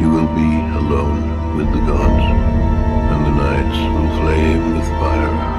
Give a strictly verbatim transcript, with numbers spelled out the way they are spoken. You will be alone with the gods, and the nights will flame with fire.